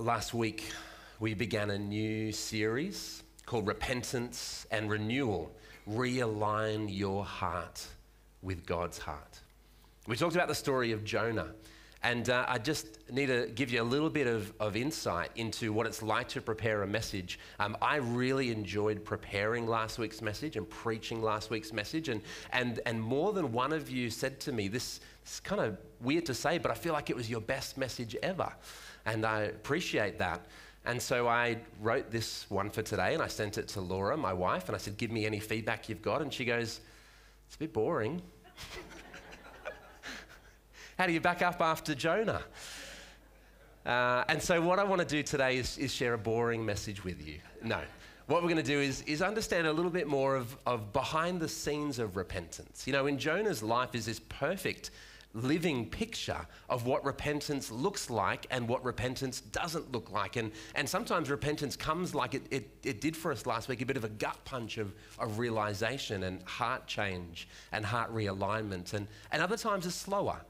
Last week, we began a new series called Repentance and Renewal, Realign Your Heart with God's Heart. We talked about the story of Jonah, and I just need to give you a little bit of insight into what it's like to prepare a message. I really enjoyed preparing last week's message and preaching last week's message, and more than one of you said to me, this is kind of weird to say, but I feel like it was your best message ever, and I appreciate that. And so I wrote this one for today, and I sent it to Laura, my wife, and I said, give me any feedback you've got. And she goes, it's a bit boring. How do you back up after Jonah? And so what I want to do today is share a boring message with you. No. What we're going to do is understand a little bit more of behind the scenes of repentance. You know, in Jonah's life is this perfect living picture of what repentance looks like and what repentance doesn't look like. And sometimes repentance comes like it did for us last week, a bit of a gut punch of realization and heart change and heart realignment. And other times it's slower.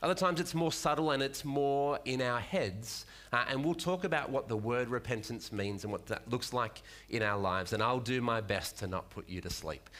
Other times it's more subtle and it's more in our heads. And we'll talk about what the word repentance means and what that looks like in our lives. And I'll do my best to not put you to sleep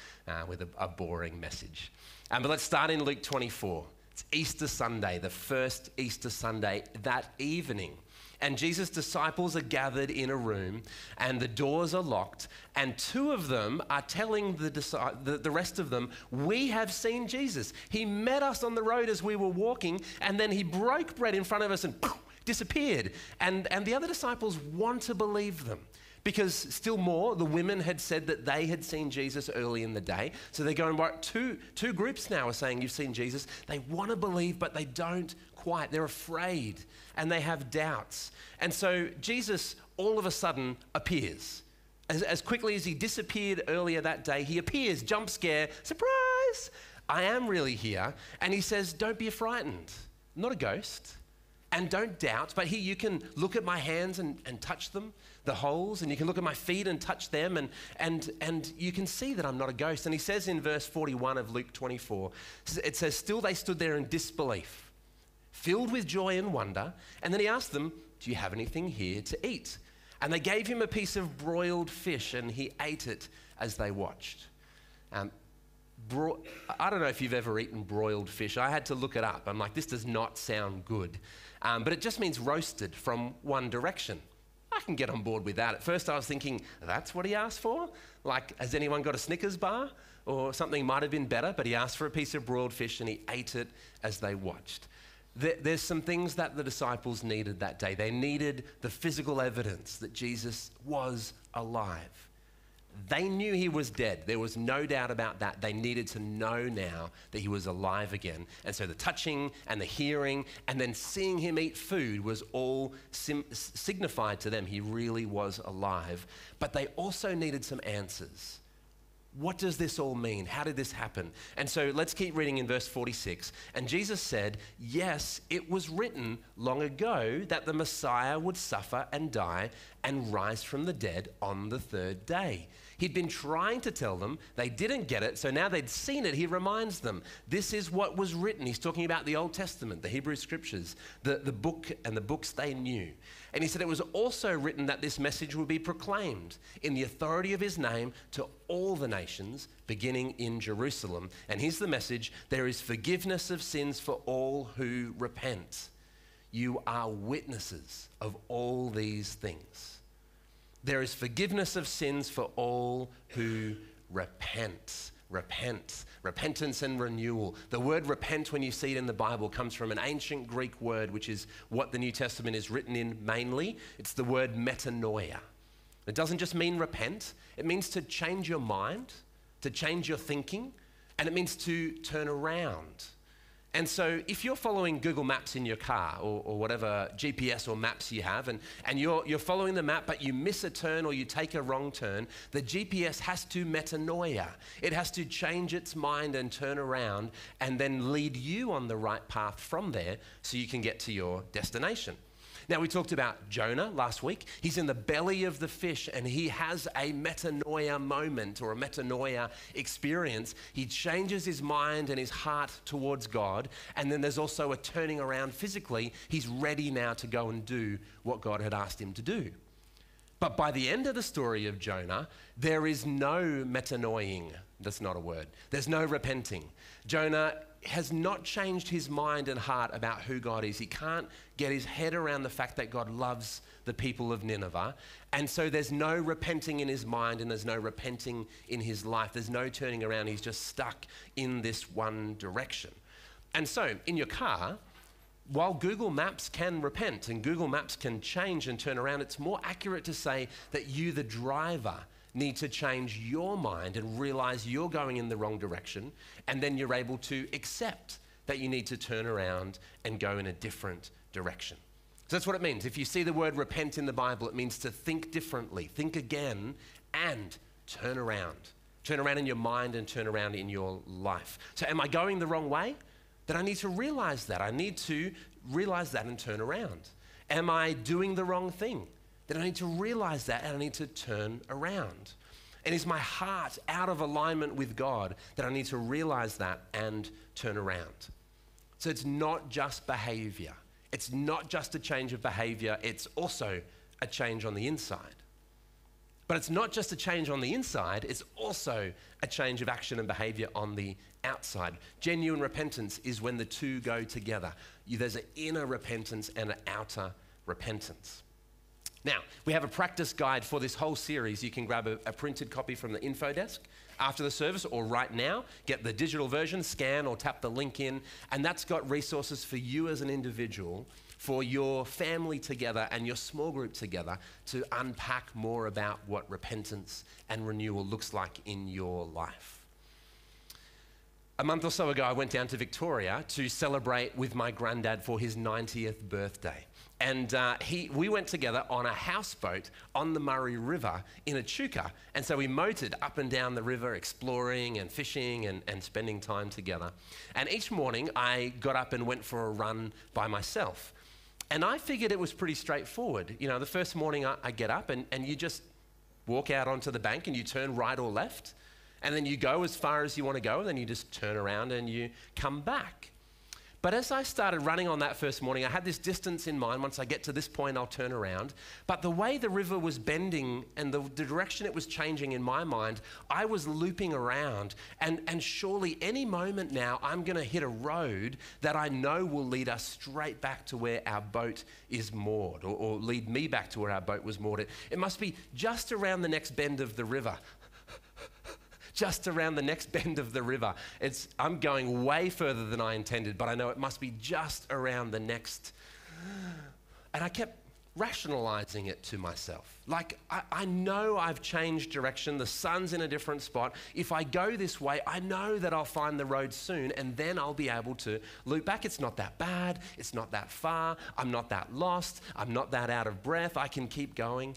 with a boring message. But let's start in Luke 24. It's Easter Sunday, the first Easter Sunday that evening. And Jesus' disciples are gathered in a room and the doors are locked. And two of them are telling the rest of them, we have seen Jesus. He met us on the road as we were walking, and then he broke bread in front of us and poof, disappeared. And the other disciples want to believe them. Because still more, the women had said that they had seen Jesus early in the day. So they're going, right, two groups now are saying, you've seen Jesus. They want to believe, but they don't quite. They're afraid and they have doubts. And so Jesus all of a sudden appears. As quickly as he disappeared earlier that day, he appears, jump scare, surprise, I am really here. And he says, don't be frightened, I'm not a ghost. And don't doubt, but here you can look at my hands and touch them, the holes, and you can look at my feet and touch them, and you can see that I'm not a ghost. And he says in verse 41 of Luke 24, it says, still they stood there in disbelief, filled with joy and wonder. And then he asked them, do you have anything here to eat? And they gave him a piece of broiled fish, and he ate it as they watched. I don't know if you've ever eaten broiled fish. I had to look it up. I'm like, this does not sound good. But it just means roasted from one direction. I can get on board with that. At first I was thinking, that's what he asked for? Like, has anyone got a Snickers bar? Or something might have been better, but he asked for a piece of broiled fish and he ate it as they watched. There's some things that the disciples needed that day. They needed the physical evidence that Jesus was alive. They knew he was dead. There was no doubt about that. They needed to know now that he was alive again. And so the touching and the hearing and then seeing him eat food was all signified to them. He really was alive. But they also needed some answers. What does this all mean? How did this happen? And so let's keep reading in verse 46. And Jesus said, yes, it was written long ago that the Messiah would suffer and die and rise from the dead on the third day. He'd been trying to tell them, they didn't get it, so now they'd seen it, he reminds them. This is what was written. He's talking about the Old Testament, the Hebrew Scriptures, the book and the books they knew. And he said it was also written that this message would be proclaimed in the authority of his name to all the nations, beginning in Jerusalem. And here's the message: there is forgiveness of sins for all who repent. You are witnesses of all these things. There is forgiveness of sins for all who repent. Repent. Repentance and renewal. The word repent, when you see it in the Bible, comes from an ancient Greek word, which is what the New Testament is written in mainly. It's the word metanoia. It doesn't just mean repent. It means to change your mind, to change your thinking, and it means to turn around. And so if you're following Google Maps in your car or whatever GPS or maps you have, and you're following the map, but you miss a turn or you take a wrong turn, the GPS has to metanoia. It has to change its mind and turn around and then lead you on the right path from there so you can get to your destination. Now, we talked about Jonah last week. He's in the belly of the fish and he has a metanoia moment or a metanoia experience. He changes his mind and his heart towards God. And then there's also a turning around physically. He's ready now to go and do what God had asked him to do. But by the end of the story of Jonah, there is no metanoiing. That's not a word. There's no repenting. Jonah has not changed his mind and heart about who God is. He can't get his head around the fact that God loves the people of Nineveh. And so there's no repenting in his mind and there's no repenting in his life. There's no turning around. He's just stuck in this one direction. And so in your car, while Google Maps can repent and Google Maps can change and turn around, it's more accurate to say that you, the driver, need to change your mind and realize you're going in the wrong direction, and then you're able to accept that you need to turn around and go in a different direction. So that's what it means. If you see the word repent in the Bible, it means to think differently, think again, and turn around. Turn around in your mind and turn around in your life. So am I going the wrong way? Then I need to realize that. I need to realize that and turn around. Am I doing the wrong thing? Then I need to realize that and I need to turn around. And is my heart out of alignment with God? That I need to realize that and turn around. So it's not just behavior. It's not just a change of behavior. It's also a change on the inside. But it's not just a change on the inside, it's also a change of action and behavior on the outside. Genuine repentance is when the two go together. There's an inner repentance and an outer repentance. Now, we have a practice guide for this whole series. You can grab a printed copy from the info desk after the service or right now. Get the digital version, scan or tap the link in, and that's got resources for you as an individual, for your family together and your small group together to unpack more about what repentance and renewal looks like in your life. A month or so ago, I went down to Victoria to celebrate with my granddad for his 90th birthday. And we went together on a houseboat on the Murray River in Echuca. And so we motored up and down the river, exploring and fishing and spending time together. And each morning, I got up and went for a run by myself. And I figured it was pretty straightforward. You know, the first morning I get up and you just walk out onto the bank and you turn right or left. And then you go as far as you want to go, and then you just turn around and you come back. But as I started running on that first morning, I had this distance in mind. Once I get to this point, I'll turn around. But the way the river was bending and the direction it was changing in my mind, I was looping around. And surely any moment now, I'm going to hit a road that I know will lead us straight back to where our boat is moored, or lead me back to where our boat was moored. It must be just around the next bend of the river. Just around the next bend of the river. I'm going way further than I intended, but I know it must be just around the next. And I kept rationalizing it to myself. Like, I know I've changed direction. The sun's in a different spot. If I go this way, I know that I'll find the road soon, and then I'll be able to loop back. It's not that bad. It's not that far. I'm not that lost. I'm not that out of breath. I can keep going.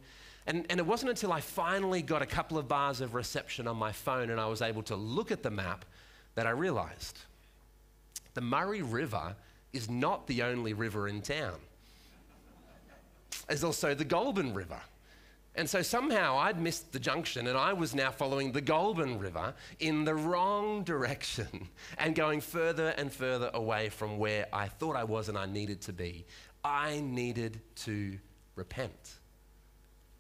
And it wasn't until I finally got a couple of bars of reception on my phone and I was able to look at the map that I realized the Murray River is not the only river in town. There's also the Goulburn River. And so somehow I'd missed the junction and I was now following the Goulburn River in the wrong direction and going further and further away from where I thought I was and I needed to be. I needed to repent.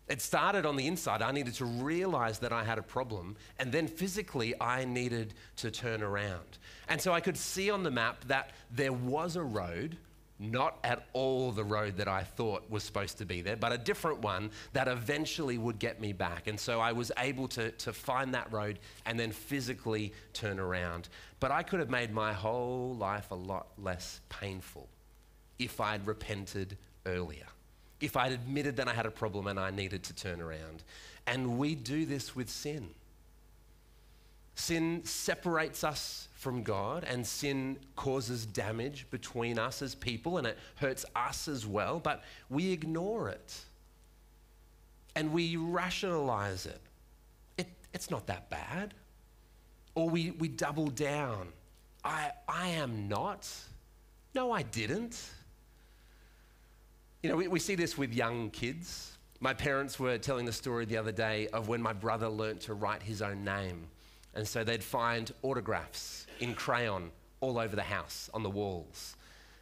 It started on the inside. I needed to realize that I had a problem, and then physically I needed to turn around. And so I could see on the map that there was a road, not at all the road that I thought was supposed to be there, but a different one that eventually would get me back. And so I was able to find that road and then physically turn around. But I could have made my whole life a lot less painful if I'd repented earlier. If I'd admitted that I had a problem and I needed to turn around. And we do this with sin. Sin separates us from God, and sin causes damage between us as people, and it hurts us as well, but we ignore it. And we rationalize it. It's not that bad. Or we double down. I am not. No, I didn't. You know, we see this with young kids. My parents were telling the story the other day of when my brother learnt to write his own name. And so they'd find autographs in crayon all over the house on the walls.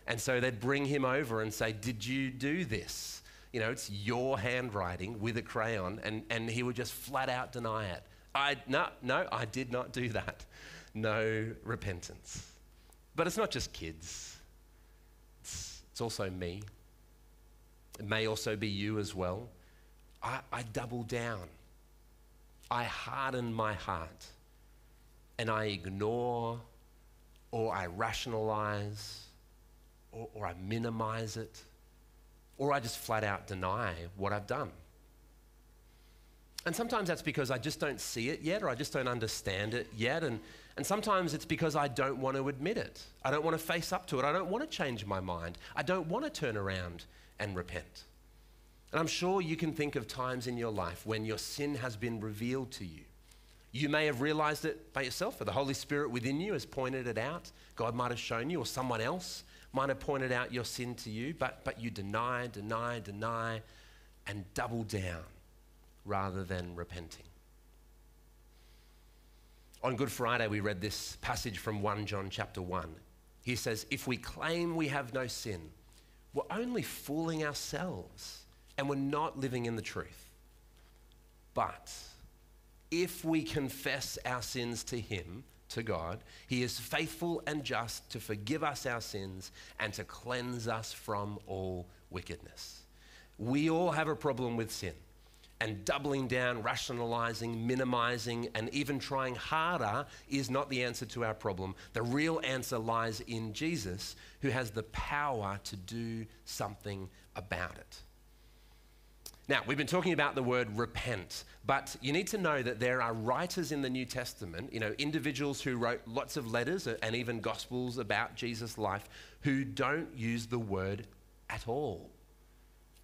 And so they'd bring him over and say, "Did you do this? You know, it's your handwriting with a crayon." And he would just flat out deny it. No, I did not do that. No repentance. But it's not just kids. It's also me. It may also be you as well. I double down. I harden my heart and I ignore or I rationalize or I minimize it or I just flat out deny what I've done. And sometimes that's because I just don't see it yet or I just don't understand it yet. And sometimes it's because I don't want to admit it. I don't want to face up to it. I don't want to change my mind. I don't want to turn around and repent. And I'm sure you can think of times in your life when your sin has been revealed to you. You may have realized it by yourself, or the Holy Spirit within you has pointed it out. God might have shown you, or someone else might have pointed out your sin to you, but you deny, and double down rather than repenting. On Good Friday, we read this passage from 1 John chapter 1. He says, "If we claim we have no sin, we're only fooling ourselves, and we're not living in the truth. But if we confess our sins to him, to God, he is faithful and just to forgive us our sins and to cleanse us from all wickedness." We all have a problem with sin, and doubling down, rationalizing, minimizing, and even trying harder is not the answer to our problem. The real answer lies in Jesus, who has the power to do something about it. Now, we've been talking about the word repent, but you need to know that there are writers in the New Testament, you know, individuals who wrote lots of letters and even gospels about Jesus' life, who don't use the word at all.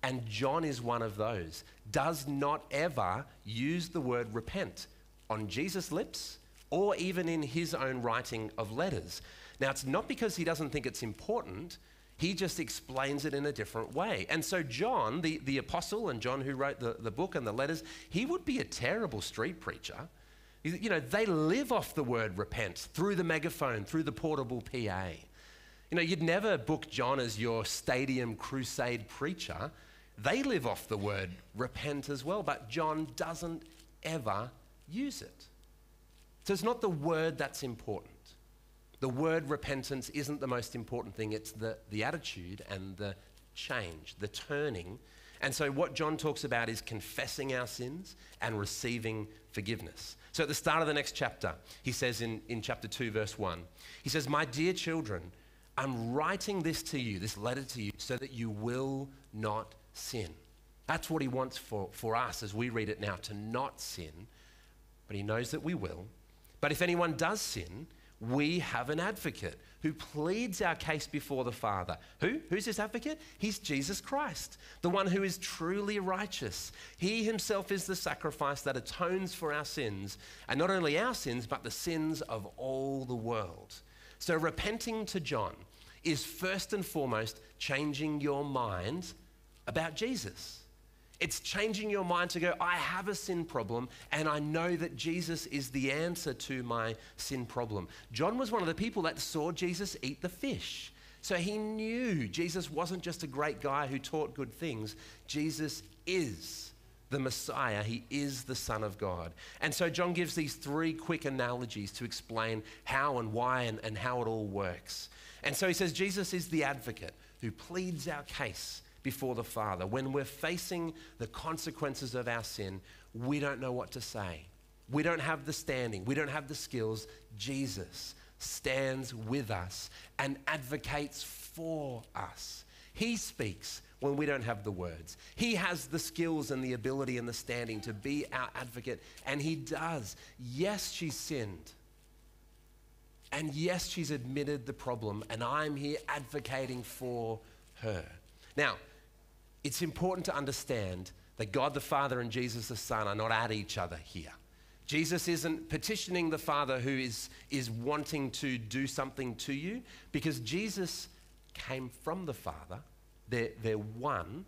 And John is one of those, does not ever use the word repent on Jesus' lips or even in his own writing of letters. Now, it's not because he doesn't think it's important. He just explains it in a different way. And so John, the apostle, and John who wrote the book and the letters, he would be a terrible street preacher. You know, they live off the word repent through the megaphone, through the portable PA. You know, you'd never book John as your stadium crusade preacher. They live off the word repent as well, but John doesn't ever use it. So it's not the word that's important. The word repentance isn't the most important thing. It's the attitude and the change, the turning. And so what John talks about is confessing our sins and receiving forgiveness. So at the start of the next chapter, he says in chapter 2, verse 1, he says, "My dear children, I'm writing this to you, this letter to you, so that you will not sin." That's what he wants for us as we read it now, to not sin. But he knows that we will. "But if anyone does sin, we have an advocate who pleads our case before the Father." Who? Who's this advocate? He's Jesus Christ, the one who is truly righteous. He himself is the sacrifice that atones for our sins, and not only our sins, but the sins of all the world. So repenting to John is first and foremost changing your mind about Jesus. It's changing your mind to go, I have a sin problem and I know that Jesus is the answer to my sin problem. John was one of the people that saw Jesus eat the fish. So he knew Jesus wasn't just a great guy who taught good things. Jesus is the Messiah. He is the Son of God. And so John gives these three quick analogies to explain how and why and how it all works. And so he says, Jesus is the advocate who pleads our case before the Father. When we're facing the consequences of our sin, we don't know what to say. We don't have the standing. We don't have the skills. Jesus stands with us and advocates for us. He speaks when we don't have the words. He has the skills and the ability and the standing to be our advocate, and he does. Yes, she sinned. And yes, she's admitted the problem, and I'm here advocating for her. Now, it's important to understand that God the Father and Jesus the Son are not at each other here. Jesus isn't petitioning the Father who is wanting to do something to you, because Jesus came from the Father, They're one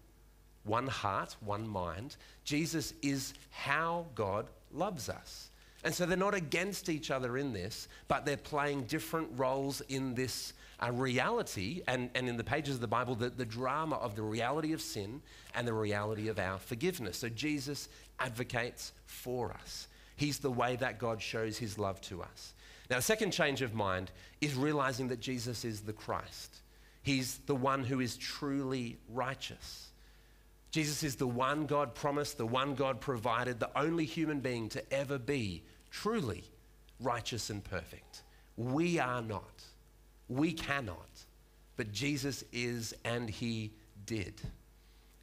heart, one mind. Jesus is how God loves us. And so they're not against each other in this, but they're playing different roles in this reality and in the pages of the Bible, the drama of the reality of sin and the reality of our forgiveness. So Jesus advocates for us. He's the way that God shows his love to us. Now, the second change of mind is realizing that Jesus is the Christ. He's the one who is truly righteous. Jesus is the one God promised, the one God provided, the only human being to ever be truly righteous and perfect. We are not. We cannot. But Jesus is, and he did.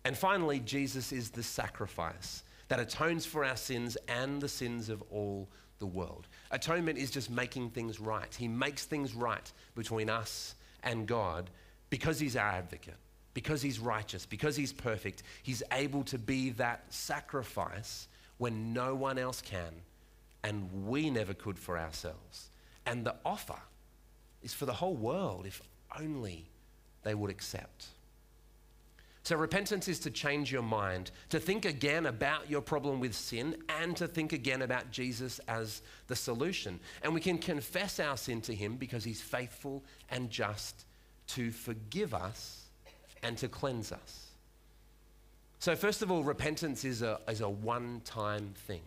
And finally, Jesus is the sacrifice that atones for our sins and the sins of all the world. Atonement is just making things right. He makes things right between us and God because he's our advocate. Because he's righteous, because he's perfect, he's able to be that sacrifice when no one else can and we never could for ourselves. And the offer is for the whole world if only they would accept. So repentance is to change your mind, to think again about your problem with sin and to think again about Jesus as the solution. And we can confess our sin to him because he's faithful and just to forgive us and to cleanse us. So first of all, repentance is a one-time thing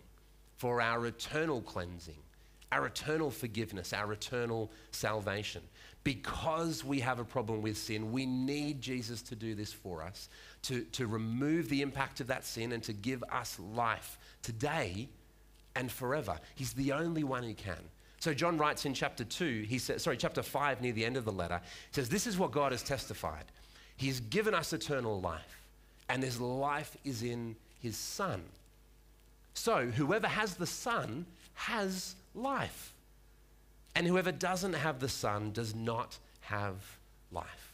for our eternal cleansing, our eternal forgiveness, our eternal salvation. Because we have a problem with sin, we need Jesus to do this for us, to remove the impact of that sin and to give us life today and forever. He's the only one who can. So John writes in chapter 5 near the end of the letter, he says, this is what God has testified. He's given us eternal life, and this life is in his Son. So whoever has the Son has life, and whoever doesn't have the Son does not have life.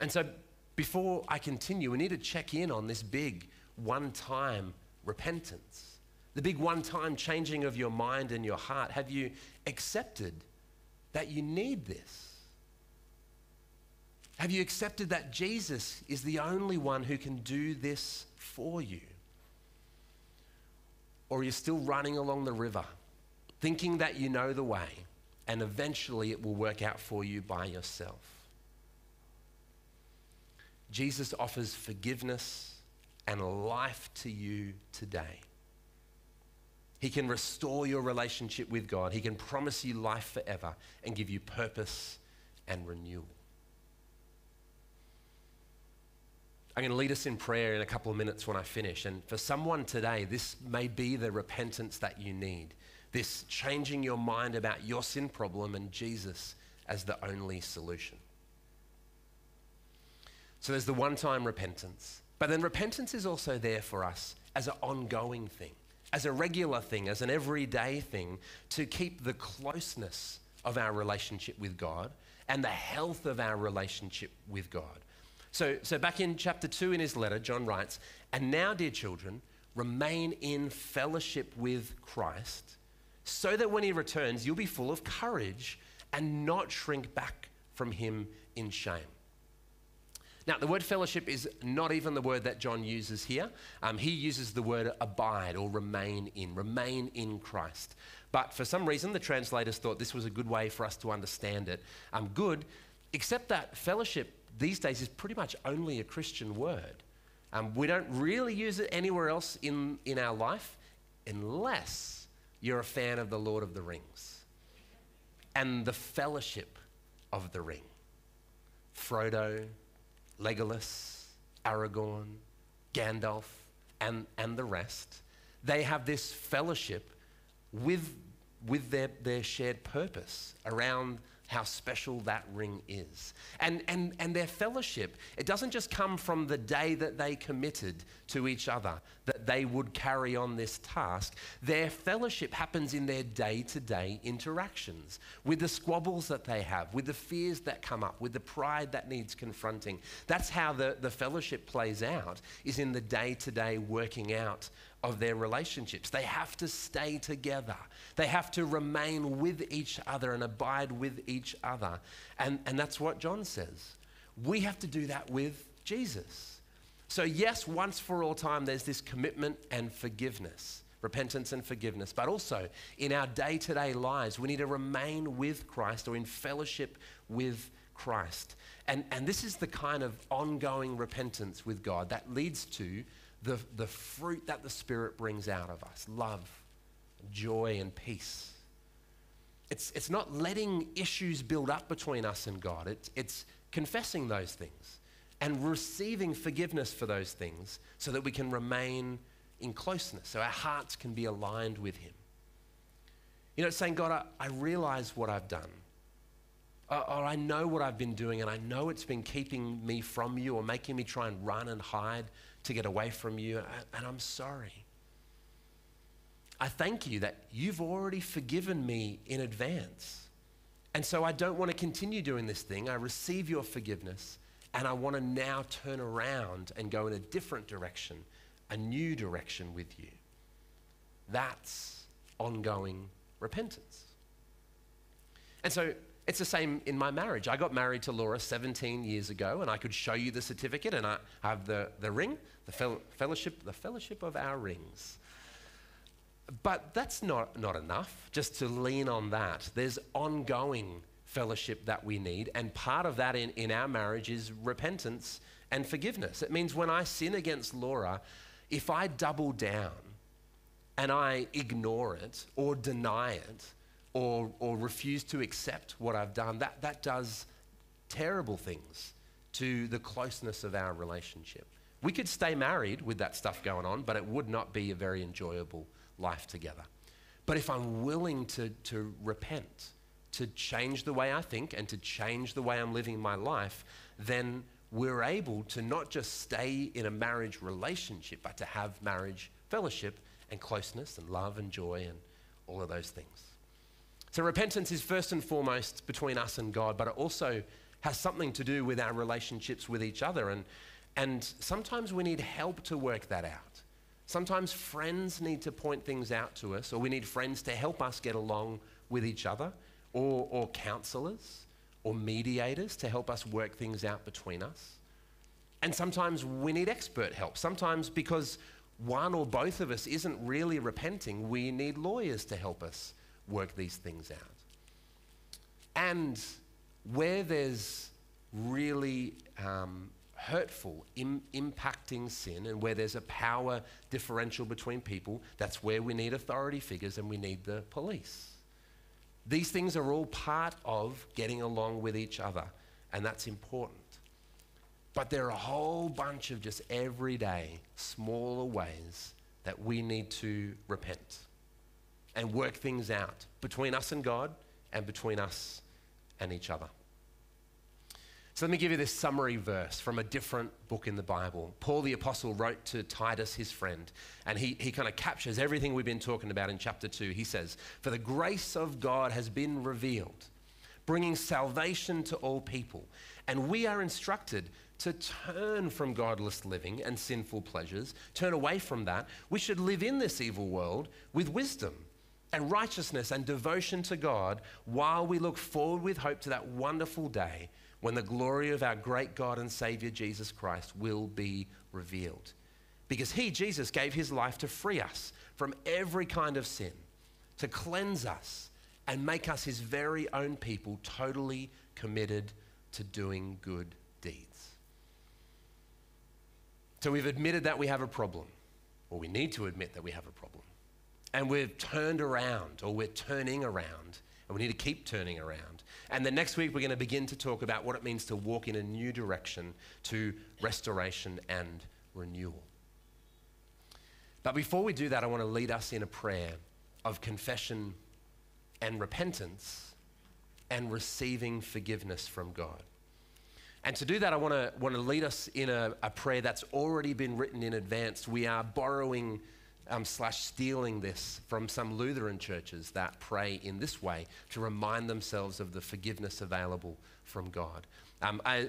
And so before I continue, we need to check in on this big one-time repentance, the big one-time changing of your mind and your heart. Have you accepted that you need this? Have you accepted that Jesus is the only one who can do this for you? Or are you still running along the river, thinking that you know the way, and eventually it will work out for you by yourself? Jesus offers forgiveness and life to you today. He can restore your relationship with God. He can promise you life forever and give you purpose and renewal. I'm going to lead us in prayer in a couple of minutes when I finish. And for someone today, this may be the repentance that you need. This changing your mind about your sin problem and Jesus as the only solution. So there's the one-time repentance. But then repentance is also there for us as an ongoing thing, as a regular thing, as an everyday thing, to keep the closeness of our relationship with God and the health of our relationship with God. So back in chapter 2 in his letter, John writes, and now, dear children, remain in fellowship with Christ so that when he returns, you'll be full of courage and not shrink back from him in shame. Now, the word fellowship is not even the word that John uses here. He uses the word abide or remain in Christ. But for some reason, the translators thought this was a good way for us to understand it. Good, except that fellowship these days is pretty much only a Christian word. We don't really use it anywhere else in our life unless you're a fan of the Lord of the Rings and the fellowship of the ring. Frodo, Legolas, Aragorn, Gandalf, and the rest, they have this fellowship with their shared purpose around how special that ring is. And their fellowship, it doesn't just come from the day that they committed to each other, that they would carry on this task. Their fellowship happens in their day-to-day interactions, with the squabbles that they have, with the fears that come up, with the pride that needs confronting. That's how the fellowship plays out, is in the day-to-day working out of their relationships. They have to stay together. They have to remain with each other and abide with each other. And that's what John says. We have to do that with Jesus. So yes, once for all time, there's this commitment and forgiveness, repentance and forgiveness, but also in our day-to-day lives, we need to remain with Christ or in fellowship with Christ. And this is the kind of ongoing repentance with God that leads to the fruit that the Spirit brings out of us, love, joy, and peace. It's not letting issues build up between us and God. It's confessing those things and receiving forgiveness for those things so that we can remain in closeness, so our hearts can be aligned with Him. You know, it's saying, God, I realize what I've done. Or I know what I've been doing and I know it's been keeping me from you or making me try and run and hide to get away from you, and I'm sorry. I thank you that you've already forgiven me in advance. And so I don't want to continue doing this thing. I receive your forgiveness and I want to now turn around and go in a different direction, a new direction with you. That's ongoing repentance. And so it's the same in my marriage. I got married to Laura 17 years ago and I could show you the certificate, and I have the ring, the fellowship of our rings. But that's not enough just to lean on that. There's ongoing fellowship that we need, and part of that in our marriage is repentance and forgiveness. It means when I sin against Laura, if I double down and I ignore it or deny it or refuse to accept what I've done, that does terrible things to the closeness of our relationship. We could stay married with that stuff going on, but it would not be a very enjoyable life together. But if I'm willing to repent, to change the way I think and to change the way I'm living my life, then we're able to not just stay in a marriage relationship, but to have marriage fellowship and closeness and love and joy and all of those things. So repentance is first and foremost between us and God, but it also has something to do with our relationships with each other. And sometimes we need help to work that out. Sometimes friends need to point things out to us, or we need friends to help us get along with each other, or counselors or mediators to help us work things out between us. And sometimes we need expert help. Sometimes because one or both of us isn't really repenting, we need lawyers to help us work these things out. And where there's really hurtful, impacting sin, and where there's a power differential between people, that's where we need authority figures and we need the police. These things are all part of getting along with each other, and that's important. But there are a whole bunch of just everyday, smaller ways that we need to repent and work things out between us and God and between us and each other. So let me give you this summary verse from a different book in the Bible. Paul the Apostle wrote to Titus, his friend, and he kind of captures everything we've been talking about in chapter 2. He says, "For the grace of God has been revealed, bringing salvation to all people. And we are instructed to turn from godless living and sinful pleasures, turn away from that. We should live in this evil world with wisdom and righteousness and devotion to God, while we look forward with hope to that wonderful day when the glory of our great God and Savior Jesus Christ will be revealed. Because he, Jesus, gave his life to free us from every kind of sin, to cleanse us and make us his very own people, totally committed to doing good deeds." So we've admitted that we have a problem, or we need to admit that we have a problem. And we've turned around, or we're turning around, and we need to keep turning around. And the next week, we're going to begin to talk about what it means to walk in a new direction, to restoration and renewal. But before we do that, I want to lead us in a prayer of confession and repentance and receiving forgiveness from God. And to do that, I want to lead us in a prayer that's already been written in advance. We are borrowing slash stealing this from some Lutheran churches that pray in this way to remind themselves of the forgiveness available from God.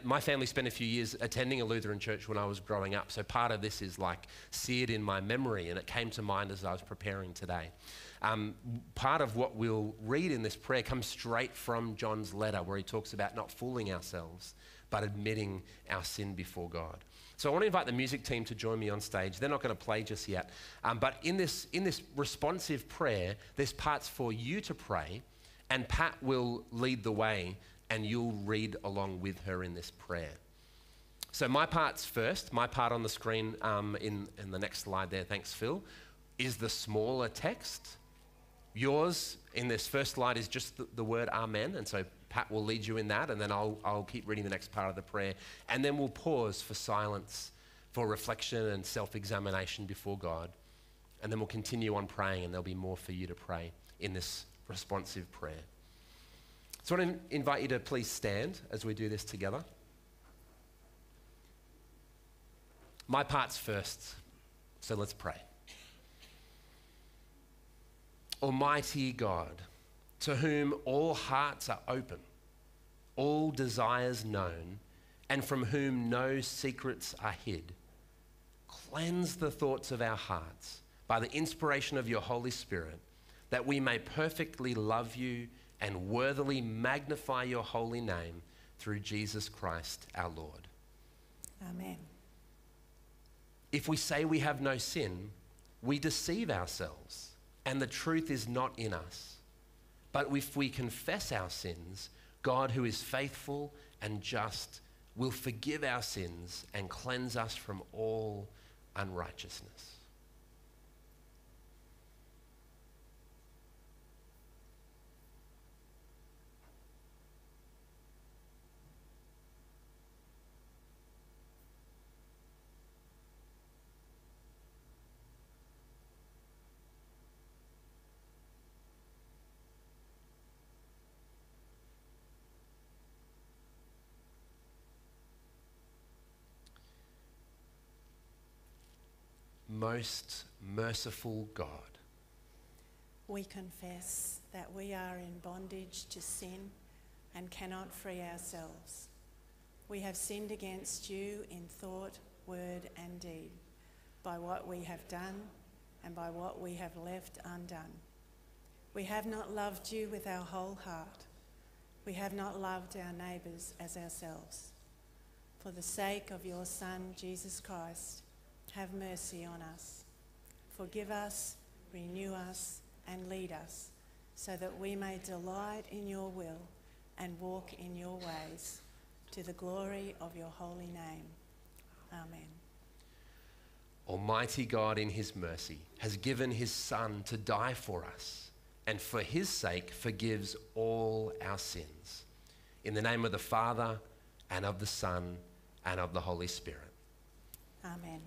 My family spent a few years attending a Lutheran church when I was growing up, so part of this is like seared in my memory, and it came to mind as I was preparing today. Part of what we'll read in this prayer comes straight from John's letter, where he talks about not fooling ourselves, but admitting our sin before God. So I want to invite the music team to join me on stage. They're not going to play just yet. But in this responsive prayer, there's parts for you to pray, and Pat will lead the way and you'll read along with her in this prayer. So my part's first. My part on the screen in the next slide there, thanks Phil, is the smaller text. Yours in this first slide is just the word amen, and so Pat will lead you in that, and then I'll keep reading the next part of the prayer, and then we'll pause for silence, for reflection and self-examination before God, and then we'll continue on praying, and there'll be more for you to pray in this responsive prayer. So I want to invite you to please stand as we do this together. My part's first, so let's pray. Almighty God, to whom all hearts are open, all desires known, and from whom no secrets are hid, cleanse the thoughts of our hearts by the inspiration of your Holy Spirit, that we may perfectly love you and worthily magnify your holy name through Jesus Christ our Lord. Amen. If we say we have no sin, we deceive ourselves, and the truth is not in us. But if we confess our sins, God, who is faithful and just, will forgive our sins and cleanse us from all unrighteousness. Most merciful God, we confess that we are in bondage to sin and cannot free ourselves. We have sinned against you in thought, word, and deed, by what we have done and by what we have left undone. We have not loved you with our whole heart. We have not loved our neighbours as ourselves. For the sake of your Son, Jesus Christ, have mercy on us. Forgive us, renew us, and lead us, so that we may delight in your will and walk in your ways, to the glory of your holy name. Amen. Almighty God, in his mercy, has given his Son to die for us, and for his sake forgives all our sins. In the name of the Father, and of the Son, and of the Holy Spirit. Amen.